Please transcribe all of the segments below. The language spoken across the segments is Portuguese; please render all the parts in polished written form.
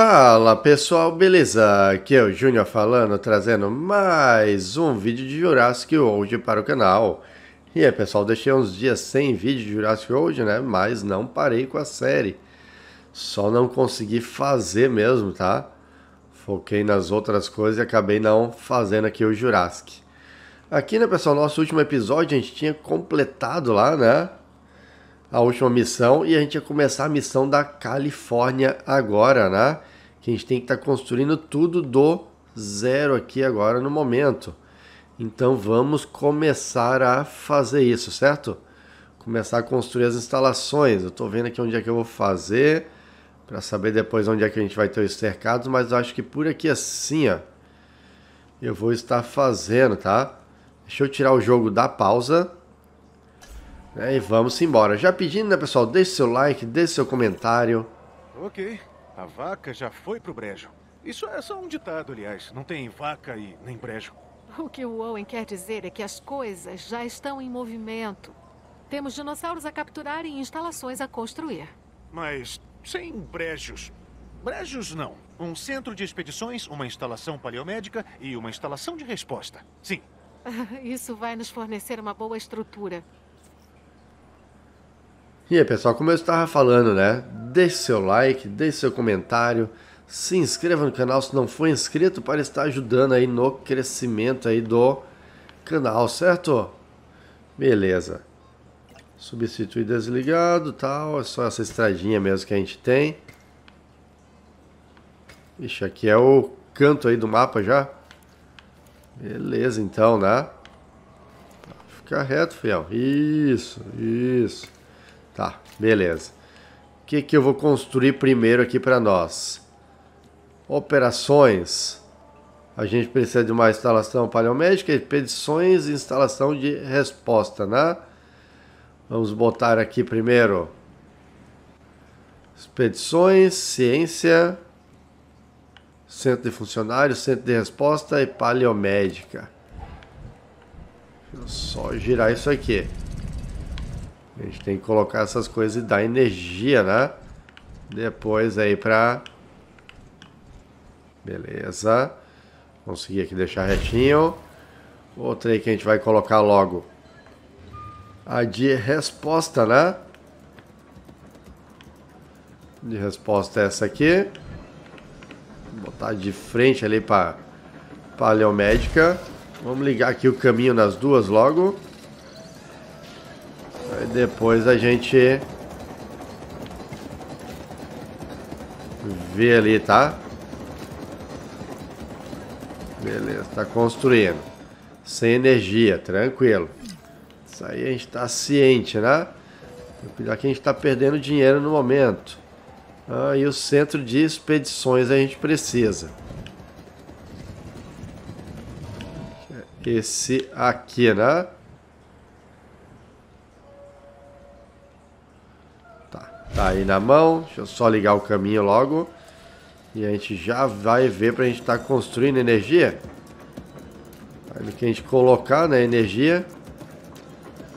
Fala pessoal, beleza? Aqui é o Júnior falando, trazendo mais um vídeo de Jurassic World para o canal. E aí pessoal, deixei uns dias sem vídeo de Jurassic World, né? Mas não parei com a série. Só não consegui fazer mesmo, tá? Foquei nas outras coisas e acabei não fazendo aqui o Jurassic. Aqui, né pessoal, nosso último episódio a gente tinha completado lá, né? A última missão, e a gente ia começar a missão da Califórnia agora, né? Que a gente tem que estar construindo tudo do zero aqui agora no momento. Então vamos começar a fazer isso, certo? Começar a construir as instalações. Eu tô vendo aqui onde é que eu vou fazer, para saber depois onde é que a gente vai ter os cercados, mas eu acho que por aqui assim, ó, eu vou estar fazendo, tá? Deixa eu tirar o jogo da pausa. E vamos embora. Já pedindo, né, pessoal? Deixe seu like, deixe seu comentário. Ok. A vaca já foi pro brejo. Isso é só um ditado, aliás. Não tem vaca e nem brejo. O que o Owen quer dizer é que as coisas já estão em movimento. Temos dinossauros a capturar e instalações a construir. Mas sem brejos. Brejos não. Um centro de expedições, uma instalação paleomédica e uma instalação de resposta. Sim. Isso vai nos fornecer uma boa estrutura. E aí pessoal, como eu estava falando, né, deixe seu like, deixe seu comentário, se inscreva no canal se não for inscrito para estar ajudando aí no crescimento aí do canal, certo? Beleza. Substituir desligado, tal, é só essa estradinha mesmo que a gente tem. Ixi, aqui é o canto aí do mapa já. Beleza então, né? Fica reto, fiel. Isso, isso. Tá, beleza. O que que eu vou construir primeiro aqui para nós? Operações. A gente precisa de uma instalação paleomédica, expedições e instalação de resposta, né? Vamos botar aqui primeiro. Expedições, ciência, centro de funcionários, centro de resposta e paleomédica. Deixa eu só girar isso aqui. A gente tem que colocar essas coisas e dar energia, né? Depois aí pra... Beleza. Consegui aqui deixar retinho. Outra aí que a gente vai colocar logo. A de resposta, né? De resposta é essa aqui. Vou botar de frente ali pra paleomédica. Vamos ligar aqui o caminho nas duas logo. Aí depois a gente vê ali, tá? Beleza, tá construindo. Sem energia, tranquilo. Isso aí a gente tá ciente, né? Aqui a gente tá perdendo dinheiro no momento. Ah, e o centro de expedições a gente precisa. Esse aqui, né? Tá aí na mão, deixa eu só ligar o caminho logo. E a gente já vai ver pra gente estar construindo energia. Aí no que a gente colocar, né, energia,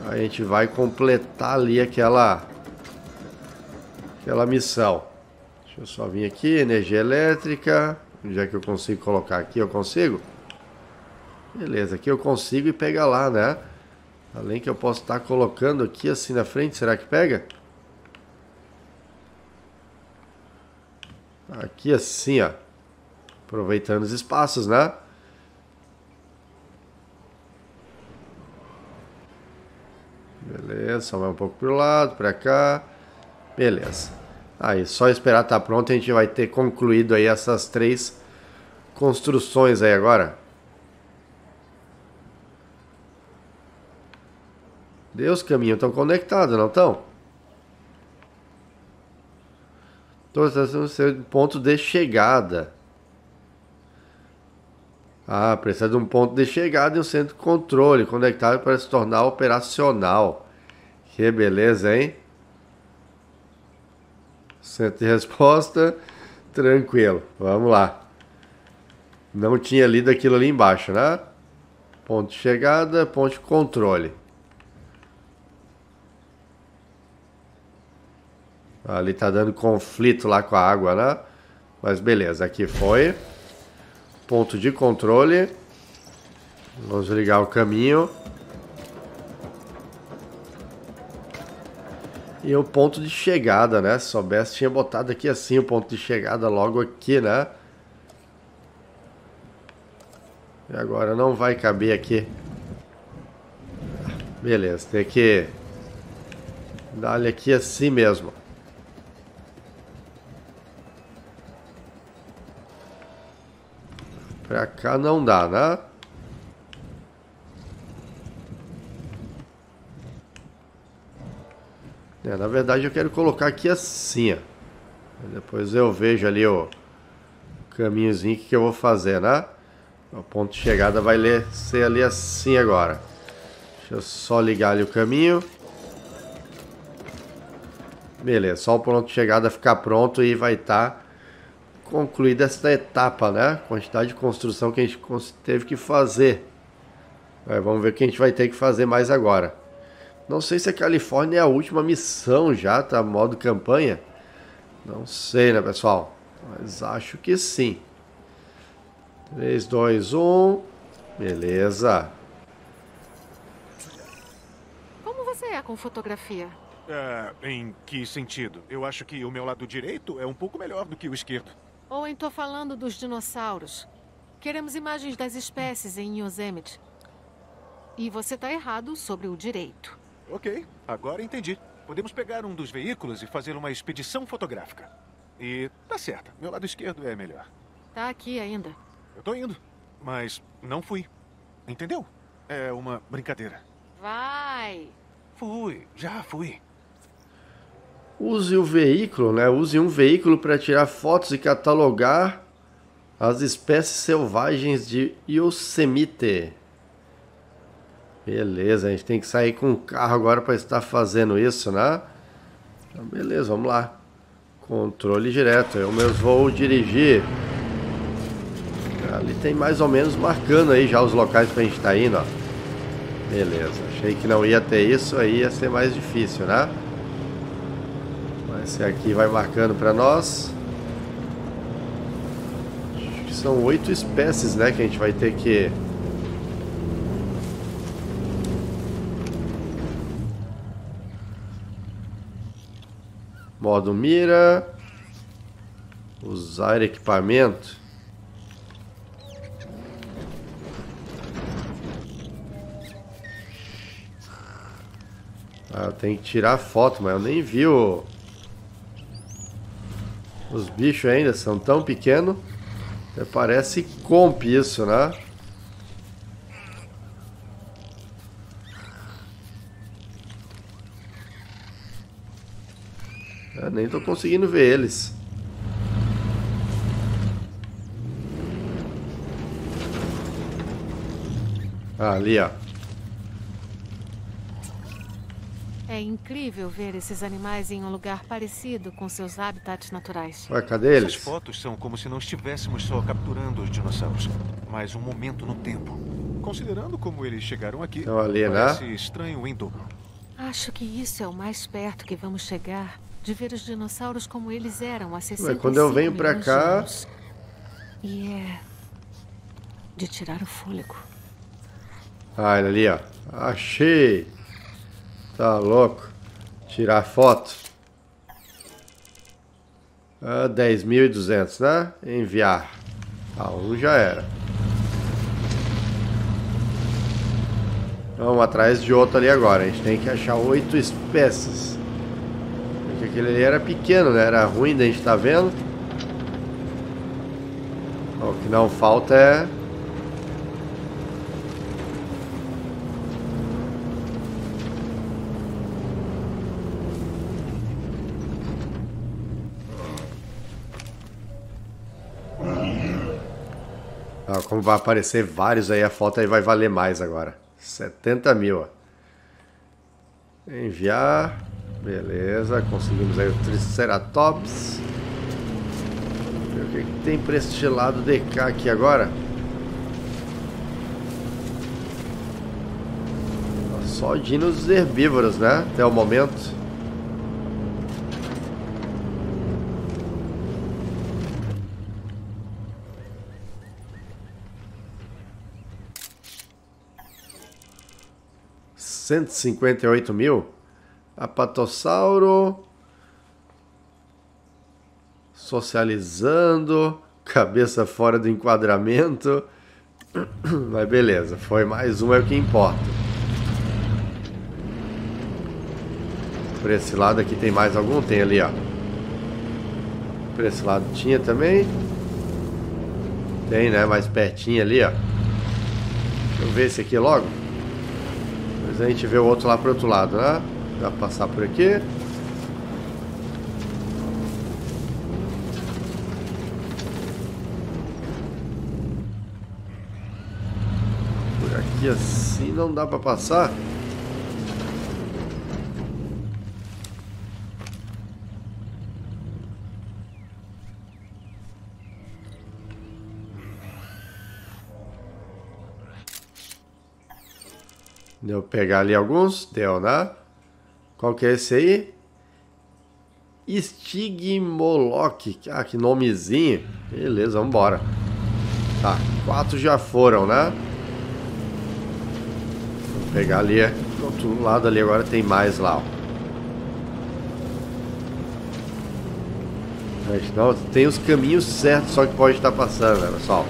a gente vai completar ali aquela missão. Deixa eu só vir aqui, energia elétrica. Onde é que eu consigo colocar? Aqui eu consigo? Beleza, aqui eu consigo e pega lá, né? Além que eu posso estar colocando aqui assim na frente, será que pega? Aqui assim, ó, aproveitando os espaços, né? Beleza, só vai um pouco pro lado, pra cá. Beleza. Aí, só esperar tá pronto, a gente vai ter concluído aí essas três construções aí agora. Deus, caminhos estão conectados, não estão? Todos estão no seu ponto de chegada. Ah, precisa de um ponto de chegada e um centro de controle conectado para se tornar operacional. Que beleza, hein? Centro de resposta. Tranquilo. Vamos lá. Não tinha lido aquilo ali embaixo, né? Ponto de chegada, ponto de controle. Ali tá dando conflito lá com a água, né? Mas beleza, aqui foi. Ponto de controle. Vamos ligar o caminho. E o ponto de chegada, né? Se soubesse, tinha botado aqui assim o ponto de chegada logo aqui, né? E agora não vai caber aqui. Beleza, tem que dar-lhe aqui assim mesmo. Pra cá não dá, né? É, na verdade eu quero colocar aqui assim, ó. Depois eu vejo ali o caminhozinho que eu vou fazer, né? O ponto de chegada vai ser ali assim agora. Deixa eu só ligar ali o caminho. Beleza, só o ponto de chegada ficar pronto e vai estar concluída esta etapa, né? Quantidade de construção que a gente teve que fazer. Aí, vamos ver o que a gente vai ter que fazer mais agora. Não sei se a Califórnia é a última missão já, tá? Modo campanha. Não sei, né, pessoal? Mas acho que sim. 3, 2, 1. Beleza. Como você é com fotografia? Em que sentido? Eu acho que o meu lado direito é um pouco melhor do que o esquerdo. Ou então tô falando dos dinossauros. Queremos imagens das espécies em Yosemite. E você tá errado sobre o direito. Ok, agora entendi. Podemos pegar um dos veículos e fazer uma expedição fotográfica. E tá certo, meu lado esquerdo é melhor. Tá aqui ainda. Eu tô indo, mas não fui. Entendeu? É uma brincadeira. Vai! Fui, já fui. Use o veículo, né? Use um veículo para tirar fotos e catalogar as espécies selvagens de Yosemite. Beleza, a gente tem que sair com o carro agora para estar fazendo isso, né? Então, beleza, vamos lá. Controle direto, eu mesmo vou dirigir. Ali tem mais ou menos marcando aí já os locais para a gente estar indo, ó. Beleza, achei que não ia ter isso, aí ia ser mais difícil, né? Mas esse aqui vai marcando para nós. Acho que são 8 espécies, né, que a gente vai ter que... Modo mira. Usar equipamento. Ah, eu tenho que tirar foto, mas eu nem vi o... Os bichos ainda são tão pequenos. Até parece comp isso, né? Eu nem tô conseguindo ver eles. Ah, ali, ó. É incrível ver esses animais em um lugar parecido com seus habitats naturais. Ué, cadê eles? Essas fotos são como se não estivéssemos só capturando os dinossauros, mas um momento no tempo. Considerando como eles chegaram aqui, então, ali, parece, né, estranho em dobro. Acho que isso é o mais perto que vamos chegar de ver os dinossauros como eles eram há 65 milhões de anos. Quando eu venho pra cá... E é... de tirar o fôlego. Ah, ele ali, ó. Achei! Tá louco. Tirar foto. Ah, 10.200, né? Enviar. Ah, um já era. Vamos atrás de outro ali agora. A gente tem que achar 8 espécies. Aquele ali era pequeno, né? Era ruim da gente estar vendo. O que não falta é... Ah, como vai aparecer vários aí, a foto aí vai valer mais agora. 70 mil, ó. Enviar... Beleza, conseguimos aí o Triceratops. Vamos ver o que tem para este lado de cá aqui agora. Só dinos herbívoros, né? Até o momento. 158.000. Apatossauro. Socializando. Cabeça fora do enquadramento. Mas beleza, foi mais um, é o que importa. Por esse lado aqui tem mais algum? Tem ali, ó. Por esse lado tinha também. Tem, né? Mais pertinho ali, ó. Deixa eu ver esse aqui logo. Depois a gente vê o outro lá pro outro lado, né? Dá pra passar por aqui. E assim não dá pra passar. Deu pegar ali alguns? Deu, né? Qual que é esse aí? Stigmoloch. Ah, que nomezinho. Beleza, vamos embora. Tá, 4 já foram, né? Pegar ali, do outro lado ali agora tem mais lá, ó. Mas não, tem os caminhos certos só que pode estar passando, né, pessoal?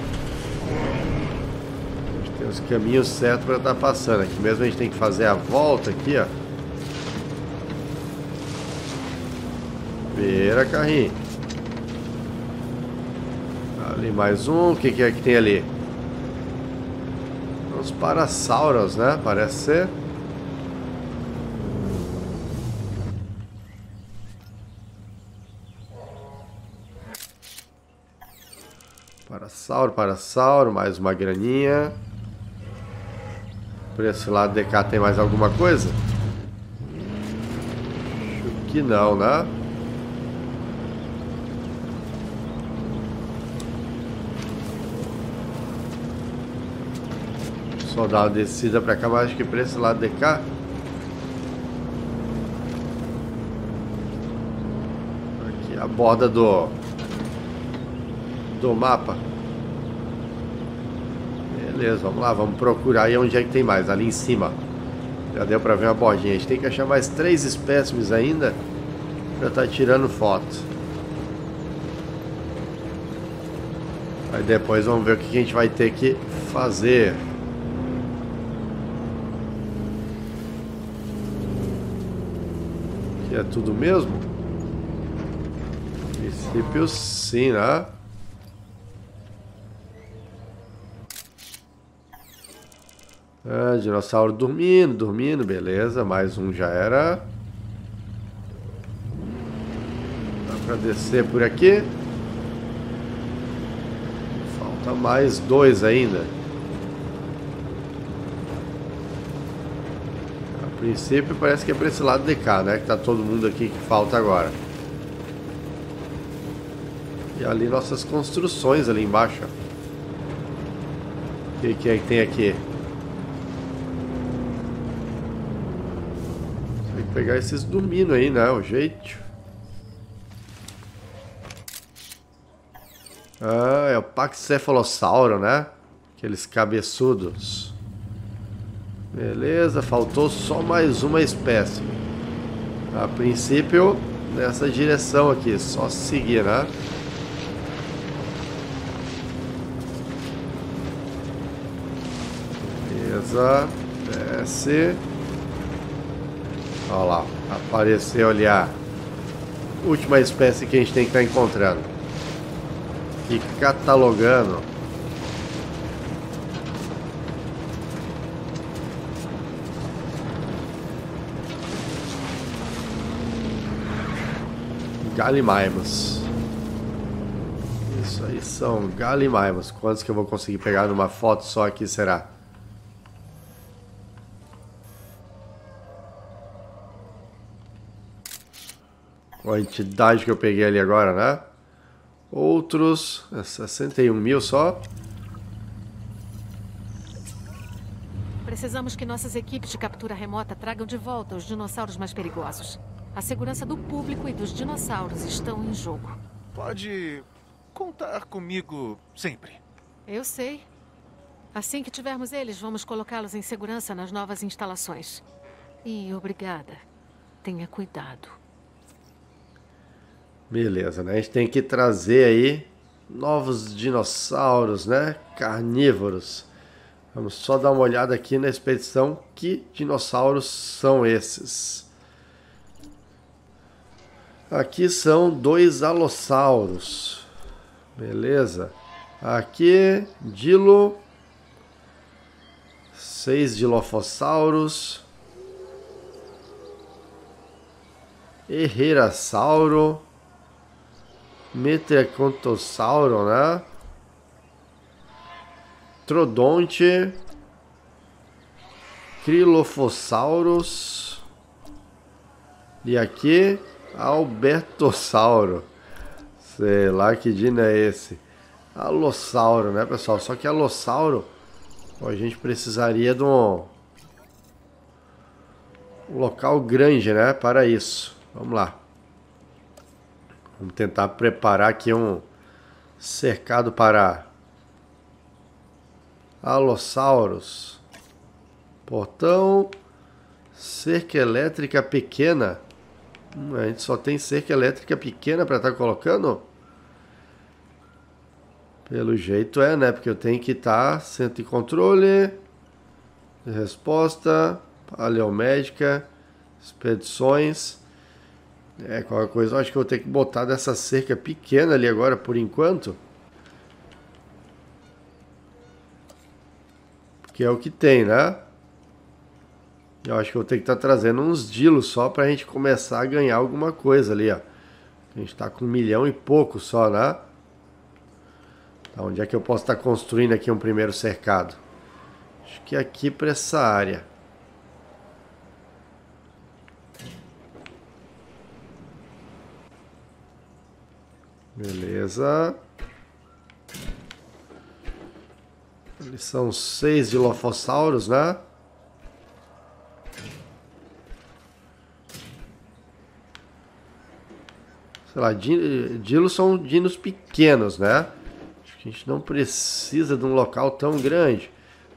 A gente tem os caminhos certos para estar passando. Aqui mesmo a gente tem que fazer a volta aqui, ó. Beira, carrinho. Ali mais um. O que que é que tem ali? Os parassauros, né? Parece ser. Parasauro, parasauro, mais uma graninha. Por esse lado de cá tem mais alguma coisa? Acho que não, né? Só dá uma descida pra cá, mas acho que pra esse lado de cá. Aqui a borda do mapa. Beleza, vamos lá, vamos procurar aí onde é que tem mais, ali em cima. Já deu pra ver uma bordinha, a gente tem que achar mais 3 espécimes ainda pra tá tirando foto. Aí depois vamos ver o que a gente vai ter que fazer. É tudo mesmo? No princípio sim, né? Ah, dinossauro dormindo, dormindo, beleza. Mais um já era. Dá pra descer por aqui. Falta mais 2 ainda. A princípio parece que é para esse lado de cá, né? Que tá todo mundo aqui que falta agora. E ali nossas construções ali embaixo. O que é que tem aqui? Tem que pegar esses dormindo aí, né? O jeito. Ah, é o Paquicefalossauro, né? Aqueles cabeçudos. Beleza, faltou só mais uma espécie. A princípio, nessa direção aqui, só seguir, né? Beleza, desce. Olha lá, apareceu ali a última espécie que a gente tem que estar encontrando. E catalogando. Galimimus. Isso aí são Galimimus. Quantos que eu vou conseguir pegar numa foto só aqui, será? Quantidade que eu peguei ali agora, né? Outros... 61.000 só. Precisamos que nossas equipes de captura remota tragam de volta os dinossauros mais perigosos. A segurança do público e dos dinossauros estão em jogo. Pode contar comigo sempre. Eu sei. Assim que tivermos eles, vamos colocá-los em segurança nas novas instalações. E obrigada. Tenha cuidado. Beleza, né? A gente tem que trazer aí novos dinossauros, né? Carnívoros. Vamos só dar uma olhada aqui na expedição. Que dinossauros são esses? Aqui são 2 alossauros. Beleza. Aqui, Dilo. 6 Dilofossauros. Herrerasauro. Metricontossauro, né? Trodonte. Crilofossauros. E aqui, Albertossauro. Sei lá que dino é esse. Alossauro, né, pessoal? Só que Alossauro, a gente precisaria de um local grande, né, para isso. Vamos lá. Vamos tentar preparar aqui um cercado para alossauros. Portão. Cerca elétrica pequena. A gente só tem cerca elétrica pequena para estar colocando? Pelo jeito é, né? Porque eu tenho que estar centro de controle, resposta, paleomédica, expedições. É, qualquer coisa. Eu acho que eu vou ter que botar dessa cerca pequena ali agora, por enquanto. Porque é o que tem, né? Eu acho que eu vou ter que estar trazendo uns dilos só para a gente começar a ganhar alguma coisa ali, ó. A gente está com 1 milhão e pouco só, né? Tá, onde é que eu posso estar construindo aqui um primeiro cercado? Acho que aqui para essa área. Beleza. Eles são 6 dilofossauros, né? Sei lá, dilos são dinos pequenos, né? A gente não precisa de um local tão grande.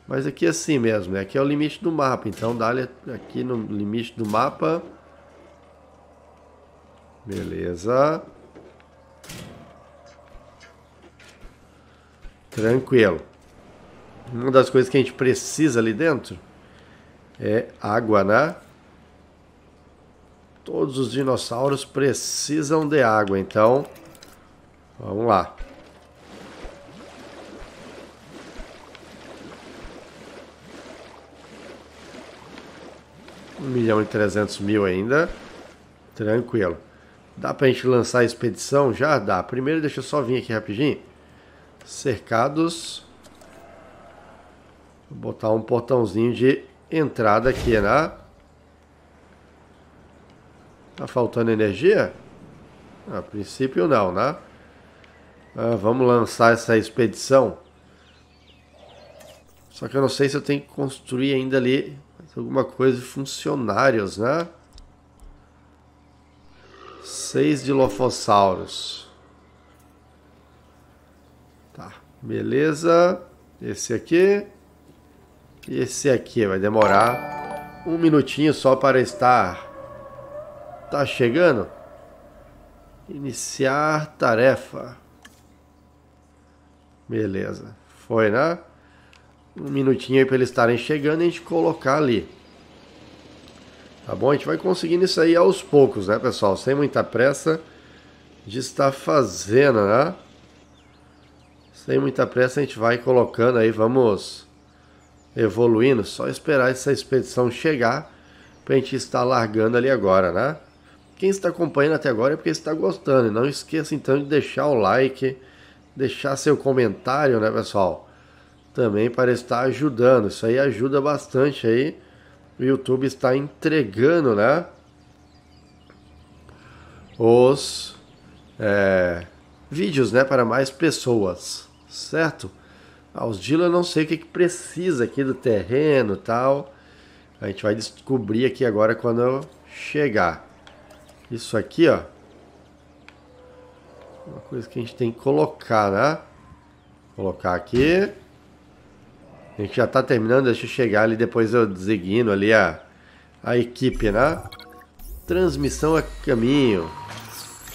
Mas aqui é assim mesmo, né? Aqui é o limite do mapa. Então dá aqui no limite do mapa. Beleza. Tranquilo. Uma das coisas que a gente precisa ali dentro é água, né? Todos os dinossauros precisam de água. Então, vamos lá. R$1.300.000 ainda. Tranquilo. Dá pra gente lançar a expedição? Já dá. Primeiro deixa eu só vir aqui rapidinho. Cercados. Vou botar um portãozinho de entrada aqui, né? Tá faltando energia? A princípio não, né? Vamos lançar essa expedição. Só que eu não sei se eu tenho que construir ainda ali alguma coisa de funcionários, né? 6 dilofossauros. Tá, beleza. Esse aqui. E esse aqui vai demorar um minutinho só para estar. Tá chegando. Iniciar tarefa. Beleza. Foi, né? Um minutinho aí para eles estarem chegando e a gente colocar ali. Tá bom? A gente vai conseguindo isso aí aos poucos, né, pessoal? Sem muita pressa de estar fazendo, né? Sem muita pressa a gente vai colocando aí, vamos evoluindo. Só esperar essa expedição chegar para a gente estar largando ali agora, né? Quem está acompanhando até agora é porque está gostando. E não esqueça, então, de deixar o like, deixar seu comentário, né, pessoal? Também para estar ajudando. Isso aí ajuda bastante aí. O YouTube está entregando, né? Os vídeos, né? Para mais pessoas. Certo? Os Dilo eu não sei o que precisa aqui do terreno e tal. A gente vai descobrir aqui agora quando eu chegar. Isso aqui, ó. Uma coisa que a gente tem que colocar, né? Colocar aqui. A gente já tá terminando, deixa eu chegar ali, depois eu designo ali a, a equipe, né? Transmissão a caminho.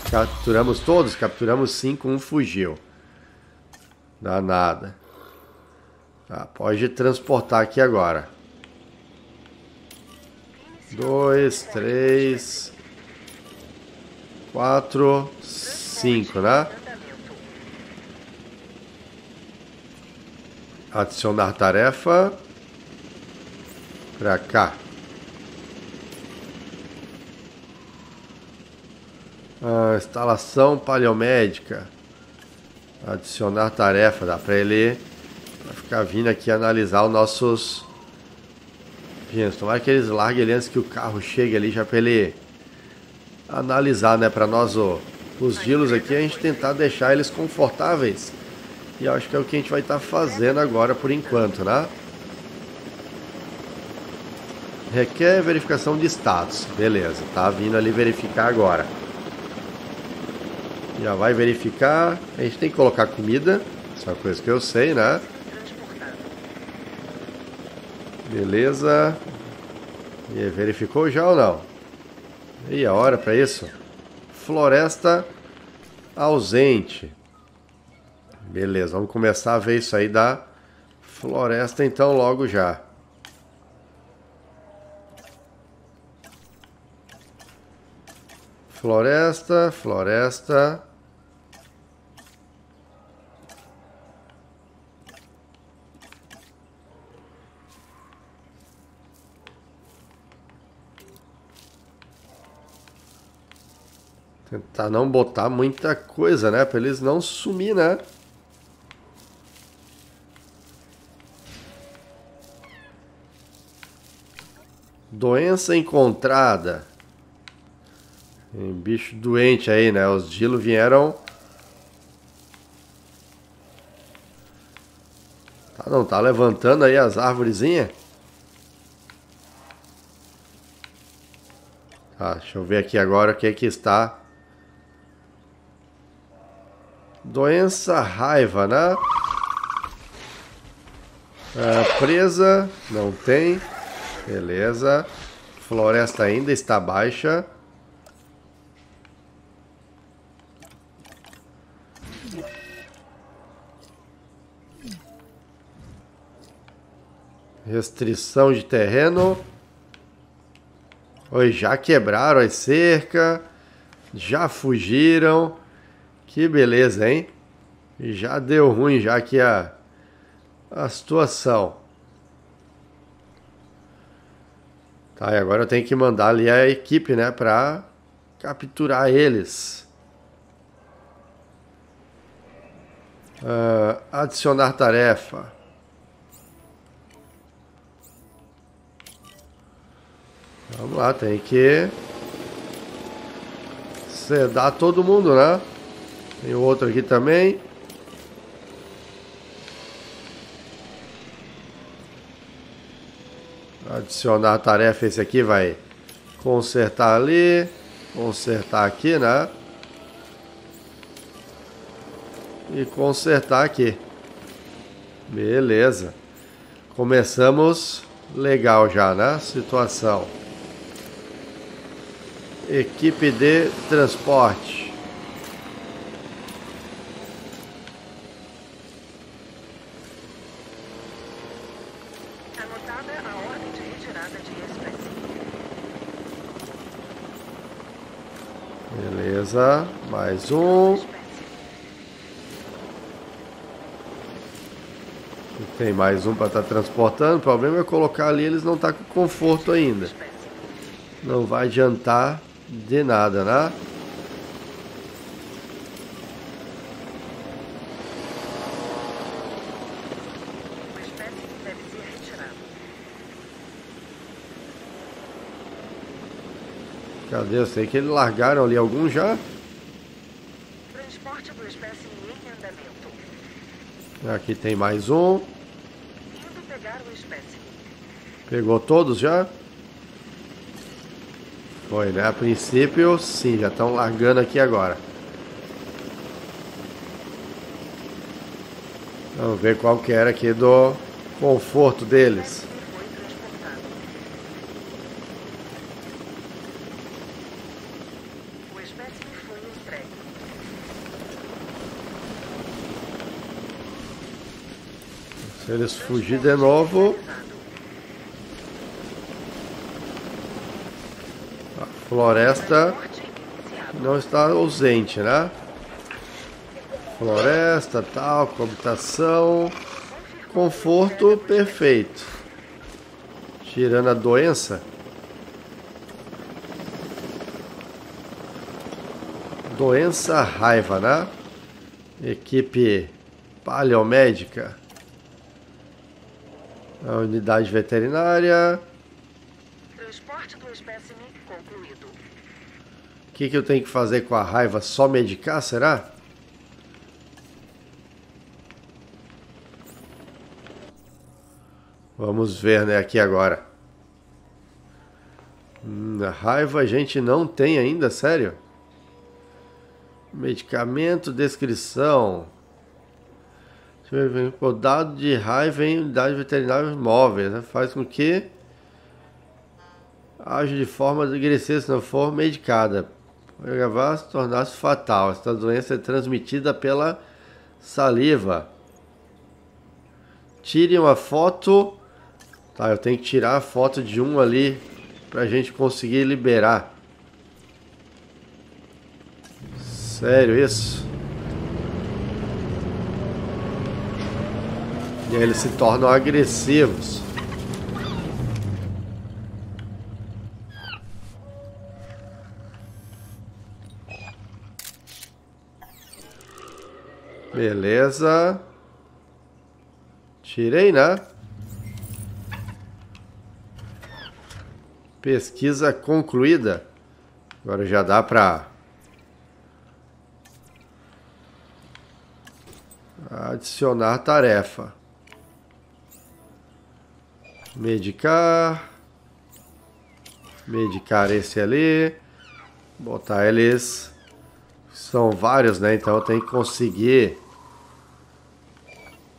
Capturamos todos, capturamos 5, um fugiu. Danada. Tá, pode transportar aqui agora. 2, 3, 4, 5, né? Adicionar tarefa. Pra cá. Instalação paleomédica. Adicionar tarefa. Dá pra ele ficar vindo aqui analisar os nossos... Tomara que eles larguem ele antes que o carro chegue ali, já pra ele analisar, né? Pra nós, os dilos aqui, a gente tentar deixar eles confortáveis. E acho que é o que a gente vai estar fazendo agora por enquanto, né? Requer verificação de status. Beleza, tá vindo ali verificar agora. Já vai verificar. A gente tem que colocar comida. Isso é uma coisa que eu sei, né? Beleza. E aí, verificou já ou não? E a hora para isso? Floresta ausente. Beleza, vamos começar a ver isso aí da floresta então logo já. Floresta, floresta. Tentar não botar muita coisa, né? Para eles não sumir, né? Doença encontrada. Tem bicho doente aí, né? Os dilos vieram. Tá, não tá levantando aí as árvorezinhas? Tá, deixa eu ver aqui agora o que é que está. Doença raiva, né? Presa, não tem. Beleza. Floresta ainda está baixa. Restrição de terreno. Oi, já quebraram as cercas. Já fugiram. Que beleza, hein? Já deu ruim já aqui a situação. Tá, e agora eu tenho que mandar ali a equipe, né, pra capturar eles. Adicionar tarefa. Vamos lá, tem que sedar todo mundo, né? Tem outro aqui também. Adicionar a tarefa, esse aqui vai consertar ali, consertar aqui, né? E consertar aqui. Beleza. Começamos legal já, né? Situação. Equipe de transporte. Beleza, mais um. Tem mais um para estar transportando. O problema é colocar ali, eles não estão com conforto ainda. Não vai adiantar de nada, né? Cadê? Eu sei que eles largaram ali algum já. Transporte do espécime em andamento. Aqui tem mais um. Indo pegar o espécime. Pegou todos já? Foi, né? A princípio, sim, já estão largando aqui agora. Vamos ver qual que era aqui do conforto deles. espécie foi entregue. Se eles fugirem de novo, a floresta não está ausente, né? Floresta, tal, coabitação, conforto perfeito, tirando a doença. Doença raiva, né? Equipe paleomédica. A unidade veterinária. Transporte do espécime concluído. O que eu tenho que fazer com a raiva? Só medicar, será? Vamos ver, né? Aqui agora. A raiva a gente não tem ainda, sério? Medicamento, descrição. O dado de raiva em unidade veterinária móvel, né? Faz com que age de forma de agredir se não for medicada. Para gravar se tornasse fatal. Esta doença é transmitida pela saliva. Tire uma foto. Tá, eu tenho que tirar a foto de um ali para a gente conseguir liberar. Sério isso? E aí eles se tornam agressivos. Beleza. Tirei, né? Pesquisa concluída. Agora já dá para adicionar tarefa. Medicar. Medicar esse ali. Botar eles. São vários, né? Então eu tenho que conseguir.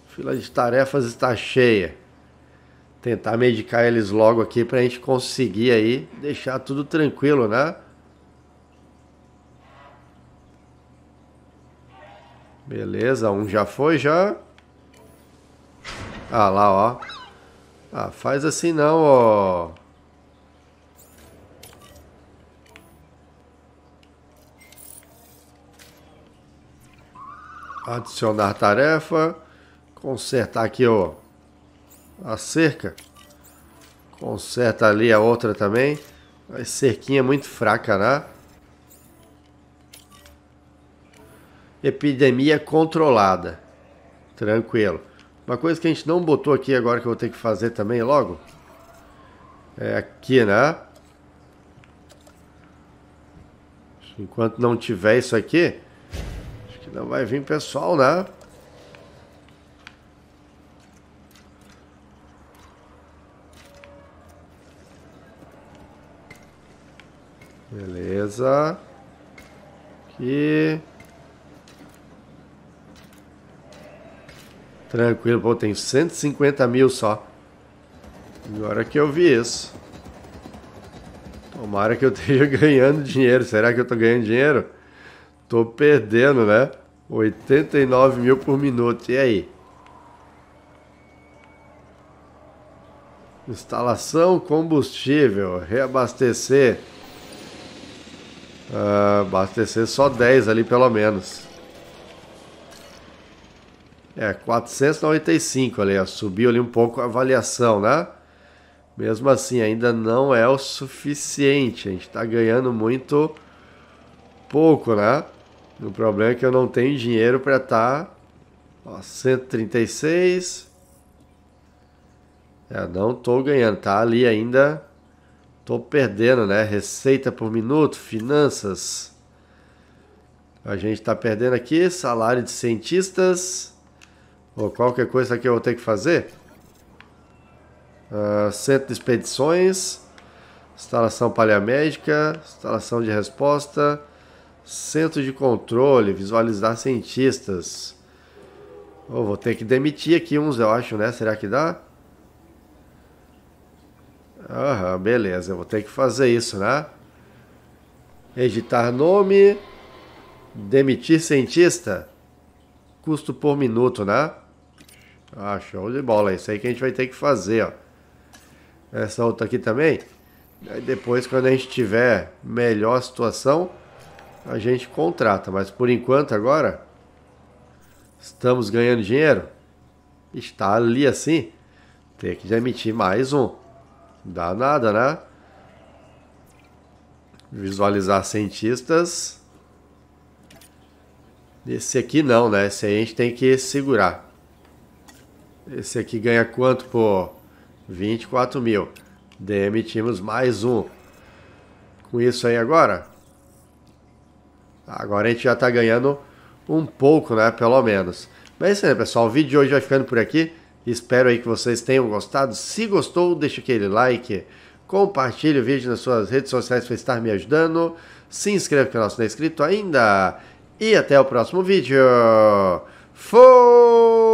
Fila de tarefas está cheia. Tentar medicar eles logo aqui pra gente conseguir aí deixar tudo tranquilo, né? Beleza, um já foi, já. Ah, lá, ó. Ah, faz assim não, ó. Adicionar tarefa. Consertar aqui, ó. A cerca. Conserta ali a outra também. A cerquinha é muito fraca, né? Epidemia controlada. Tranquilo. Uma coisa que a gente não botou aqui agora que eu vou ter que fazer também logo. É aqui, né? Enquanto não tiver isso aqui, acho que não vai vir pessoal, né? Beleza. Aqui. Tranquilo, pô, tem 150 mil só. Agora que eu vi isso. Tomara que eu esteja ganhando dinheiro. Será que eu estou ganhando dinheiro? Tô perdendo, né? 89 mil por minuto. E aí? Instalação, combustível, reabastecer. Abastecer só 10 ali pelo menos. É, 495 ali, ó, subiu ali um pouco a avaliação, né? Mesmo assim, ainda não é o suficiente. A gente está ganhando muito pouco, né? O problema é que eu não tenho dinheiro para estar... Ó, 136. É, não estou ganhando, tá ali ainda. Estou perdendo, né? Receita por minuto, finanças. A gente está perdendo aqui, salário de cientistas... Ou qualquer coisa que eu vou ter que fazer. Centro de expedições. Instalação paleomédica. Instalação de resposta. Centro de controle. Visualizar cientistas. Oh, vou ter que demitir aqui uns, eu acho, né? Será que dá? Beleza. Eu vou ter que fazer isso, né? Editar nome. Demitir cientista. Custo por minuto, né? Ah, show de bola. Isso aí que a gente vai ter que fazer, ó. Essa outra aqui também. Aí depois, quando a gente tiver melhor situação, a gente contrata. Mas por enquanto, agora, estamos ganhando dinheiro. Está ali assim. Tem que demitir mais um. Dá nada, né? Visualizar cientistas. Esse aqui não, né? Esse aí a gente tem que segurar. Esse aqui ganha quanto por 24 mil. Demitimos mais um. Com isso aí agora. Agora a gente já está ganhando um pouco, né? Pelo menos. Mas é isso aí, pessoal. O vídeo de hoje vai ficando por aqui. Espero aí que vocês tenham gostado. Se gostou, deixa aquele like. Compartilhe o vídeo nas suas redes sociais para estar me ajudando. Se inscreve no canal se não é inscrito ainda. E até o próximo vídeo. Fui!